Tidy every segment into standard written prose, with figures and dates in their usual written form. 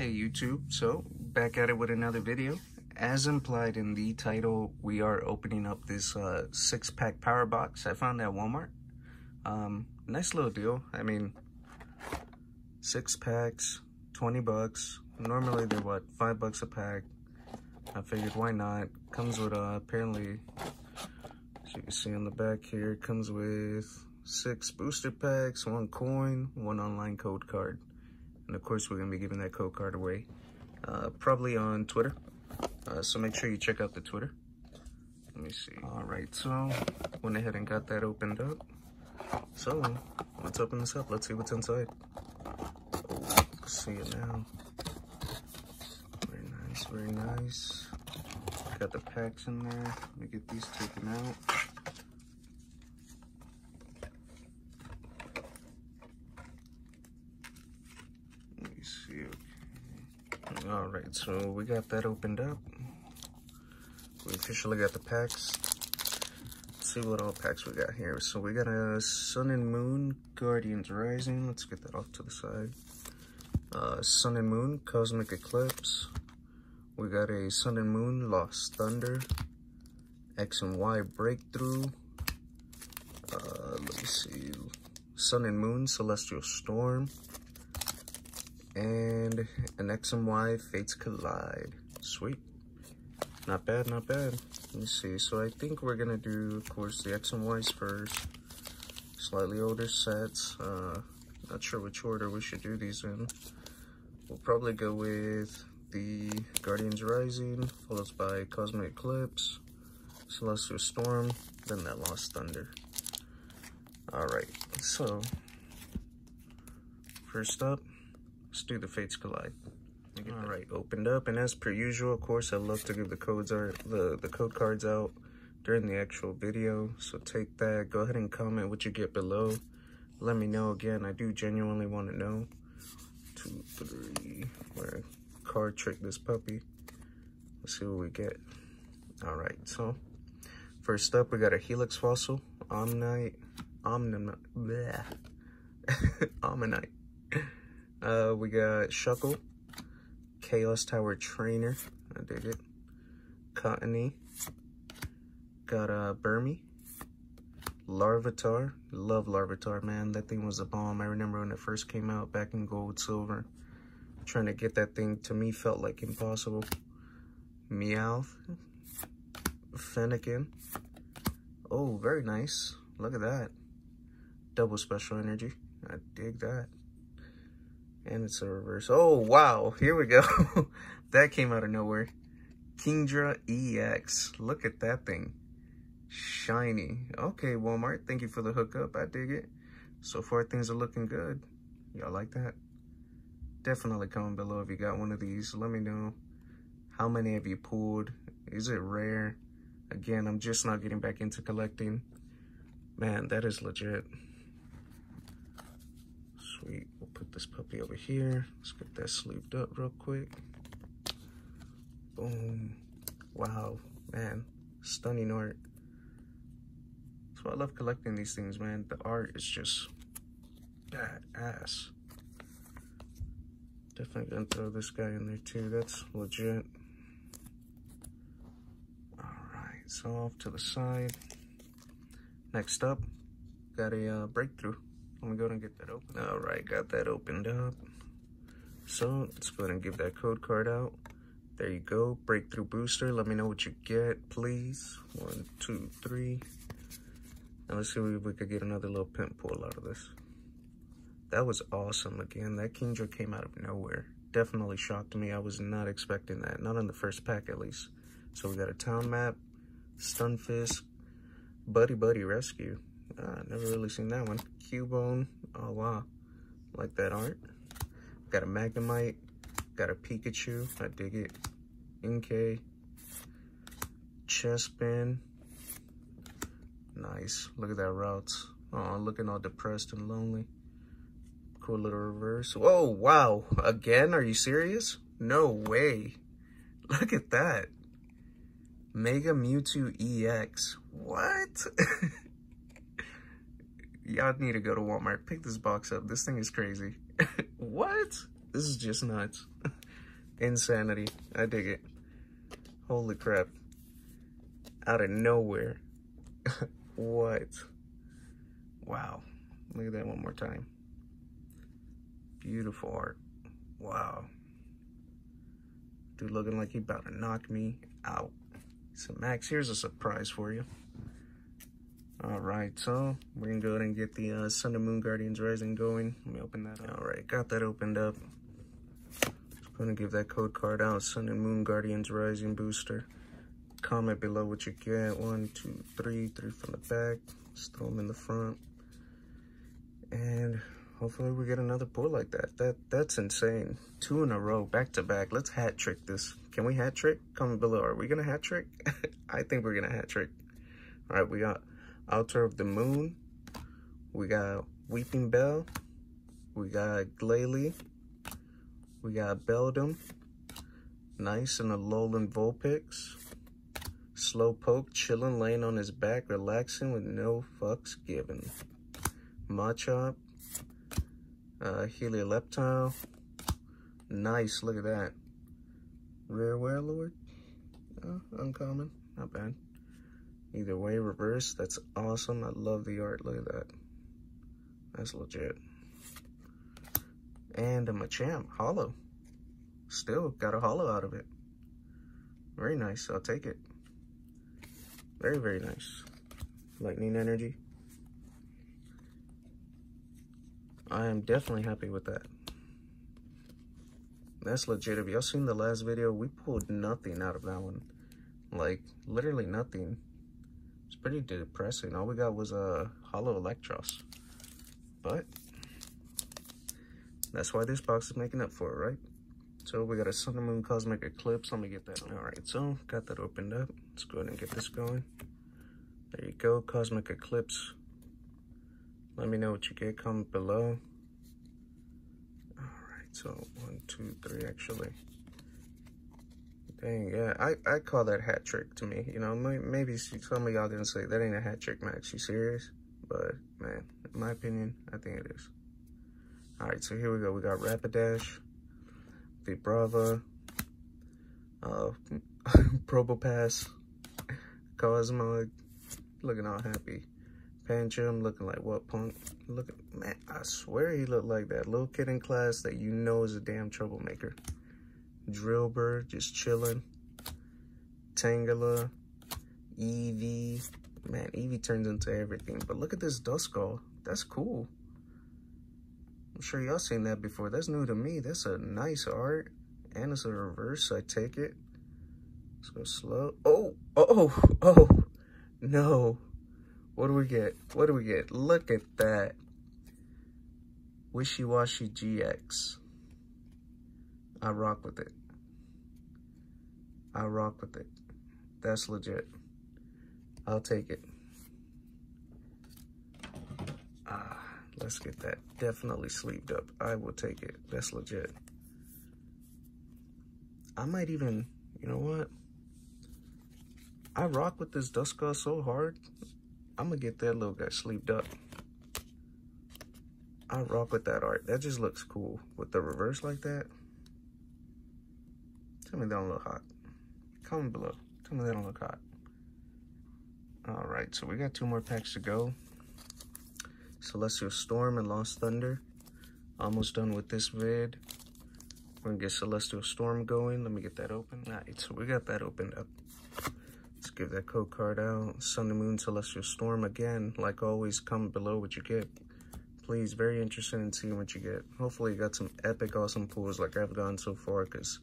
Hey YouTube, so back at it with another video. As implied in the title, we are opening up this 6-pack power box I found at Walmart. Nice little deal. I mean, 6 packs, 20 bucks. Normally they're what, $5 a pack. I figured why not. Comes with apparently, as you can see on the back here, comes with 6 booster packs, 1 coin, 1 online code card. And of course, we're going to be giving that code card away, probably on Twitter. So make sure you check out the Twitter. Let me see. All right, so went ahead and got that opened up. So let's open this up. Let's see what's inside. Oh, see it now. Very nice, very nice. Got the packs in there. Let me get these taken out. All right, so we got that opened up. We officially got the packs. Let's see what all packs we got here. So we got a Sun and Moon, Guardians Rising. Let's get that off to the side. Sun and Moon, Cosmic Eclipse. We got a Sun and Moon, Lost Thunder. X and Y, Breakthrough. Let me see. Sun and Moon, Celestial Storm. And an X and Y, Fates Collide. Sweet. Not bad, not bad. Let me see. So I think we're going to do, of course, the X and Ys first. Slightly older sets. Not sure which order we should do these in. We'll probably go with the Guardians Rising, followed by Cosmic Eclipse, Celestial Storm, then that Lost Thunder. Alright, so first up, let's do the Fates Collide. All right, opened up, and as per usual, of course, I love to give the codes or the code cards out during the actual video. So take that. Go ahead and comment what you get below. Let me know again. I do genuinely want to know. 2, 3. We're card trick this puppy. Let's see what we get. All right. So first up, we got a Helix Fossil Omnite. Omnite. We got Shuckle, Chaos Tower Trainer, I dig it, Cottony, got Burmy, Larvitar, love Larvitar, man, that thing was a bomb. I remember when it first came out back in Gold, Silver, trying to get that thing, to me, felt like impossible. Meowth, Fennekin, oh, very nice, look at that, double special energy, I dig that. And it's a reverse. Oh, wow. Here we go. That came out of nowhere. Kingdra EX. Look at that thing. Shiny. Okay, Walmart. Thank you for the hookup. I dig it. So far, things are looking good. Y'all like that? Definitely comment below if you got one of these. Let me know. How many have you pulled? Is it rare? Again, I'm just not getting back into collecting. Man, that is legit. Sweet. We'll put this puppy over here. Let's get that sleeved up real quick. Boom. Wow, man. Stunning art. That's why I love collecting these things, man. The art is just badass. Definitely gonna throw this guy in there too. That's legit. Alright, so off to the side. Next up, got a Breakthrough. Let me go ahead and get that open. All right, got that opened up. So let's go ahead and give that code card out. There you go, Breakthrough Booster. Let me know what you get, please. 1, 2, 3. And let's see if we could get another little pimp pull out of this. That was awesome. Again, that Kingdra came out of nowhere. Definitely shocked me. I was not expecting that. Not in the first pack, at least. So we got a Town Map, Stunfisk, Buddy Buddy Rescue. Never really seen that one. Cubone. Oh, wow. Like that art. Got a Magnemite. Got a Pikachu. I dig it. Inkay. Chespin. Nice. Look at that routes. Oh, looking all depressed and lonely. Cool little reverse. Whoa, wow. Again? Are you serious? No way. Look at that. Mega Mewtwo EX. What? Y'all need to go to Walmart. Pick this box up. This thing is crazy. What? This is just nuts. Insanity. I dig it. Holy crap. Out of nowhere. What? Wow. Look at that one more time. Beautiful art. Wow. Dude looking like he about to knock me out. So Max, here's a surprise for you. Alright, so we're going to go ahead and get the Sun and Moon Guardians Rising going. Let me open that up. Alright, got that opened up. Just going to give that code card out. Sun and Moon Guardians Rising booster. Comment below what you get. 1, 2, 3 from the back. Just throw them in the front. And hopefully we get another pull like that. That's insane. 2 in a row, back to back. Let's hat trick this. Can we hat trick? Comment below. Are we gonna hat trick? I think we're gonna hat trick. All right, we got Altar of the Moon. We got Weeping Bell. We got Glalie. We got Beldum. Nice and Alolan Vulpix. Slowpoke chilling, laying on his back, relaxing with no fucks given. Machop. Helioleptile. Nice, look at that. Rare Werelord. Uncommon, not bad. Either way, reverse, that's awesome. I love the art, look at that. That's legit. And a Medicham, hollow. Still got a hollow out of it. Very nice, I'll take it. Very, very nice. Lightning energy. I am definitely happy with that. That's legit. If y'all seen the last video, we pulled nothing out of that one. Like, literally nothing. It's pretty depressing. All we got was a hollow Electros. But that's why this box is making up for it, right? So we got a Sun and Moon Cosmic Eclipse. Let me get that. Alright, so got that opened up. Let's go ahead and get this going. There you go, Cosmic Eclipse. Let me know what you get, comment below. Alright, so 1, 2, 3 actually. Dang, yeah, I call that hat trick to me. You know, maybe some of y'all gonna say, that ain't a hat trick, Max, you serious? But, man, in my opinion, I think it is. Alright, so here we go. We got Rapidash, the Brava, Probopass, Cosmog, looking all happy. I'm looking like what, punk? Look at, man, I swear he looked like that little kid in class that you know is a damn troublemaker. Drillbird, just chilling. Tangela, Eevee. Man, Eevee turns into everything. But look at this Duskull. That's cool. I'm sure y'all seen that before. That's new to me. That's a nice art. And it's a reverse, so I take it. Let's go slow. Oh, no. What do we get? What do we get? Look at that. Wishiwashi GX. I rock with it. I rock with it. That's legit. I'll take it. Ah, let's get that. Definitely sleeved up. I will take it. That's legit. I might even, you know what? I rock with this Duskull so hard. I'm gonna get that little guy sleeved up. I rock with that art. That just looks cool. With the reverse like that. Tell me that don't look hot. Comment below. Tell me that don't look hot. Alright, so we got 2 more packs to go. Celestial Storm and Lost Thunder. Almost done with this vid. We're gonna get Celestial Storm going. Let me get that open. Alright, so we got that opened up. Let's give that code card out. Sun and Moon Celestial Storm again. Like always, comment below what you get. Please, very interested in seeing what you get. Hopefully you got some epic awesome pulls like I've gotten so far, because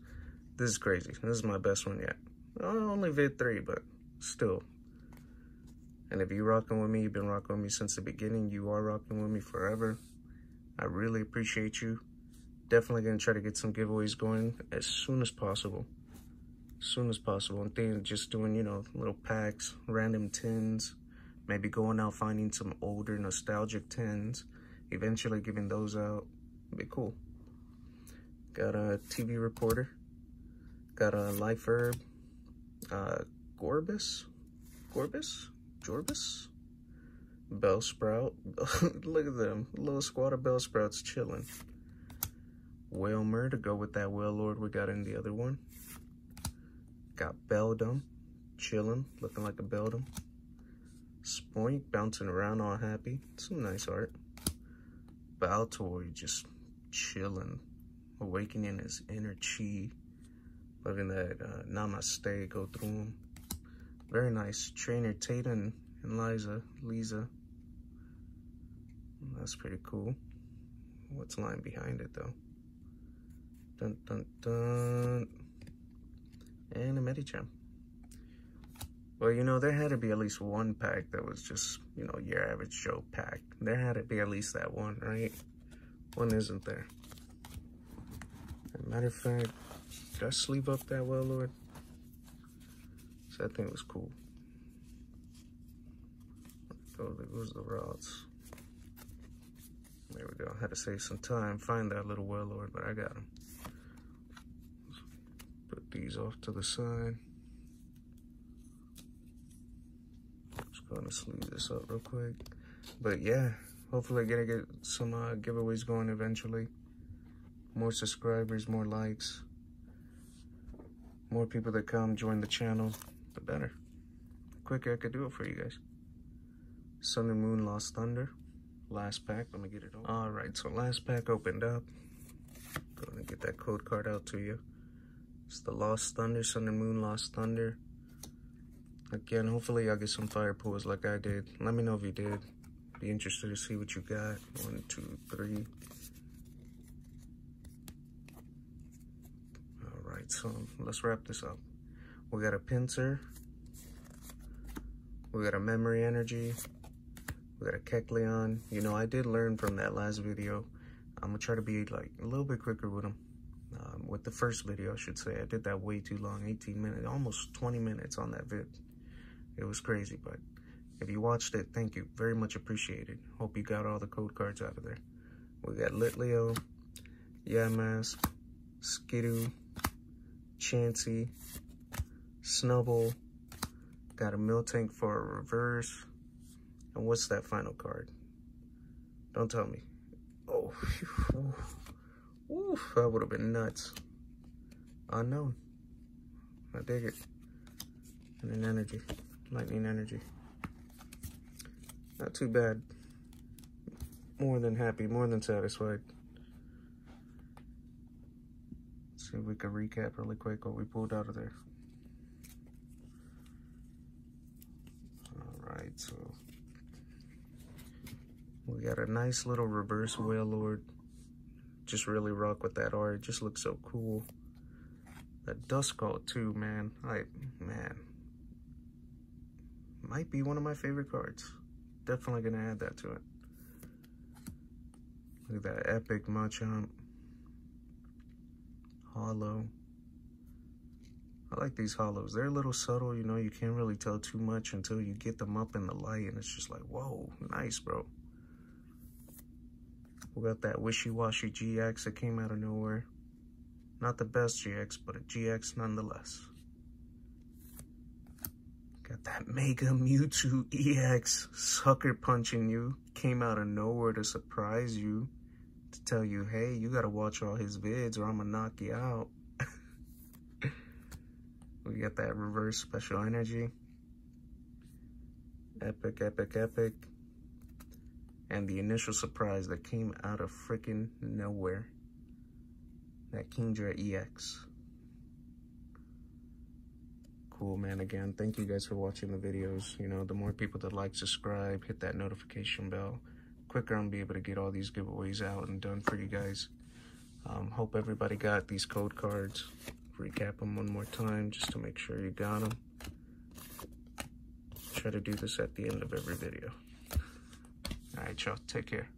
this is crazy. This is my best one yet. Only vid 3, but still. And if you're rocking with me, you've been rocking with me since the beginning. You are rocking with me forever. I really appreciate you. Definitely going to try to get some giveaways going as soon as possible. I'm thinking just doing, you know, little packs, random tins, maybe going out finding some older nostalgic tins, eventually giving those out. It'd be cool. Got a TV reporter, got a life herb, Jorbus, Bellsprout. Look at them, little squad of Bellsprouts chilling. Wailmer to go with that Werelord we got in the other one. Got Beldum, chilling, looking like a Beldum. Spoink, bouncing around all happy. Some nice art. Baltoy, just chilling, awakening his inner chi. Letting that Namaste go through him. Very nice. Trainer Tatum and Liza. That's pretty cool. What's lying behind it, though? Dun, dun, dun. And a Medicham. Well, you know, there had to be at least one pack that was just, you know, your average Joe pack. There had to be at least that one, right? One isn't there. As a matter of fact, did I sleeve up that Werelord? So that thing was cool. Oh, there goes the rods. There we go. I had to save some time, find that little Werelord, but I got him. Put these off to the side. Just gonna sleeve this up real quick. But yeah, hopefully I'm gonna get some giveaways going eventually. More subscribers, more likes. More people that come join the channel, the better. The quicker I could do it for you guys. Sun and Moon, Lost Thunder. Last pack, let me get it open. All right, so last pack opened up. Gonna get that code card out to you. It's the Lost Thunder, Sun and Moon, Lost Thunder. Again, hopefully y'all get some fire pulls like I did. Let me know if you did. Be interested to see what you got. 1, 2, 3. So let's wrap this up. We got a Pinsir, we got a Memory Energy, we got a Kecleon. You know, I did learn from that last video. I'm gonna try to be like a little bit quicker with them. With the first video, I should say. I did that way too long, 18 minutes, almost 20 minutes on that vid. It was crazy, but if you watched it, thank you, very much appreciated. Hope you got all the code cards out of there. We got Litleo, Yamask, Skidoo, Chansey, Snubble, got a Miltank for a reverse, and what's that final card? Don't tell me. Oh, oof, that would have been nuts. Unknown. I dig it. And an energy, lightning energy. Not too bad. More than happy, more than satisfied. See if we can recap really quick what we pulled out of there. Alright, so we got a nice little reverse Werelord. Just really rock with that art. It just looks so cool. That Duskull too, man. Man. Might be one of my favorite cards. Definitely gonna add that to it. Look at that epic Machamp. Hollow. I like these hollows. They're a little subtle, you know, you can't really tell too much until you get them up in the light and it's just like, whoa, nice, bro. We got that Wishiwashi GX that came out of nowhere. Not the best GX, but a GX nonetheless. Got that Mega Mewtwo EX, sucker punching you. Came out of nowhere to surprise you. To tell you, hey, you gotta watch all his vids or I'm gonna knock you out. We got that reverse special energy. Epic, epic, epic. And the initial surprise that came out of freaking nowhere. That Kingdra EX. Cool, man. Again, thank you guys for watching the videos. You know, the more people that like, subscribe, hit that notification bell. Quicker I'm be able to get all these giveaways out and done for you guys. Hope everybody got these code cards. Recap them one more time just to make sure you got them. Try to do this at the end of every video. All right, y'all, take care.